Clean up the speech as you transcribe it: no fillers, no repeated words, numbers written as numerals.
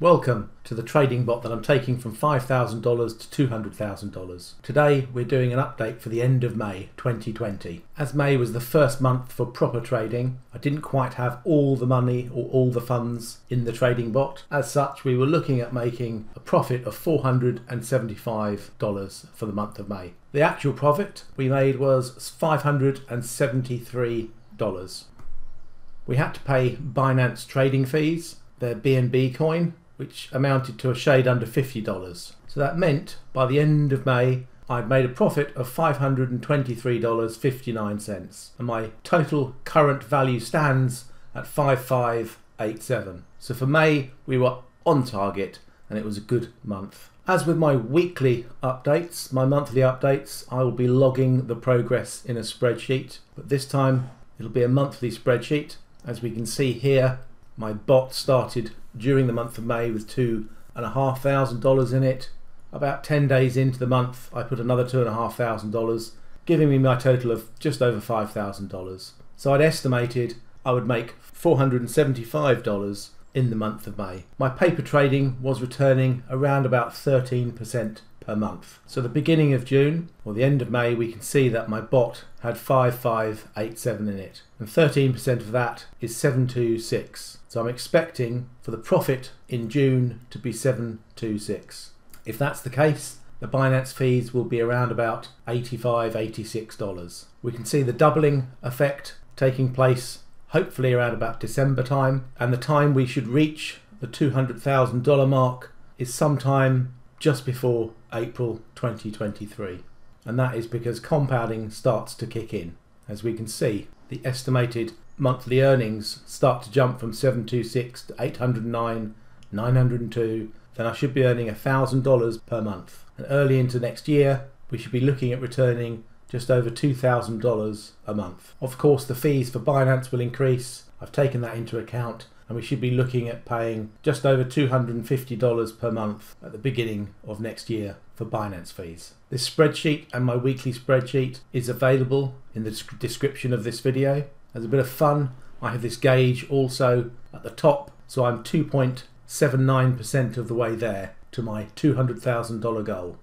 Welcome to the trading bot that I'm taking from $5,000 to $200,000. Today we're doing an update for the end of May 2020. As May was the first month for proper trading, I didn't quite have all the money or all the funds in the trading bot. As such, we were looking at making a profit of $475 for the month of May. The actual profit we made was $573. We had to pay Binance trading fees, their BNB coin, which amounted to a shade under $50. So that meant by the end of May, I'd made a profit of $523.59, and my total current value stands at 5587. So for May, we were on target and it was a good month. As with my weekly updates, my monthly updates, I will be logging the progress in a spreadsheet, but this time it'll be a monthly spreadsheet. As we can see here, my bot started during the month of May with $2,500 in it. About 10 days into the month, I put another $2,500, giving me my total of just over $5,000. So I'd estimated I would make $475 in the month of May. My paper trading was returning around about 13% per month. So the beginning of June, or the end of May, we can see that my bot had 5587 in it. And 13% of that is 726. So I'm expecting for the profit in June to be 726. If that's the case, the Binance fees will be around about $85, $86. We can see the doubling effect taking place hopefully around about December time, and the time we should reach the $200,000 mark is sometime just before April 2023. And that is because compounding starts to kick in. As we can see, the estimated monthly earnings start to jump from 726 to 809, 902, then I should be earning $1,000 per month. And early into next year, we should be looking at returning just over $2,000 a month. Of course, the fees for Binance will increase. I've taken that into account, and we should be looking at paying just over $250 per month at the beginning of next year for Binance fees. This spreadsheet and my weekly spreadsheet is available in the description of this video. As a bit of fun, I have this gauge also at the top, so I'm 2.79% of the way there to my $200,000 goal.